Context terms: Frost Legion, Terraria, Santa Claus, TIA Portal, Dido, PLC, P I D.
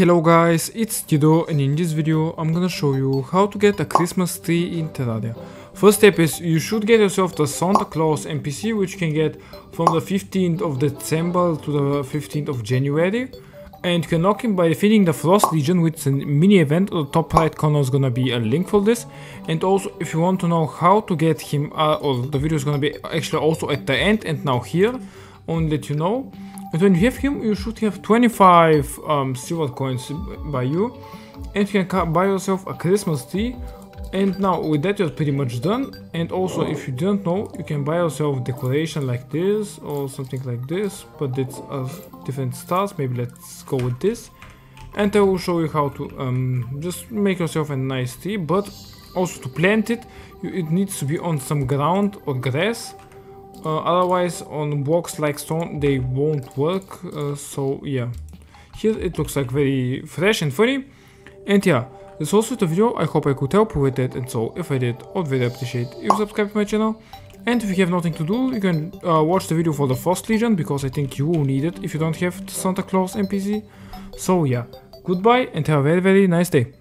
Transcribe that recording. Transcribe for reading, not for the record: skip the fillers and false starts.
Hello guys, it's Dido, and in this video I'm gonna show you how to get a Christmas tree in Terraria. First step is you should get yourself the Santa Claus NPC, which you can get from the 15th of December to the 15th of January. And you can unlock him by defeating the Frost Legion, which is a mini event. On the top right corner is gonna be a link for this. And also if you want to know how to get him, or the video is gonna be actually also at the end and now here, only let you know. And when you have him, you should have 25 silver coins by you, and you can buy yourself a Christmas tree. And now with that you're pretty much done. And also if you don't know, you can buy yourself decoration like this or something like this, but it's different stars. Maybe let's go with this, and I will show you how to just make yourself a nice tree. But also to plant it, it needs to be on some ground or grass. Otherwise on blocks like stone they won't work, so yeah. Here it looks like very fresh and funny. And yeah, that's also the video. I hope I could help you with that, and so if I did, I would really appreciate if you subscribe to my channel. And if you have nothing to do, you can watch the video for the Frost Legion, because I think you will need it if you don't have the Santa Claus NPC. So yeah, goodbye and have a very, very nice day.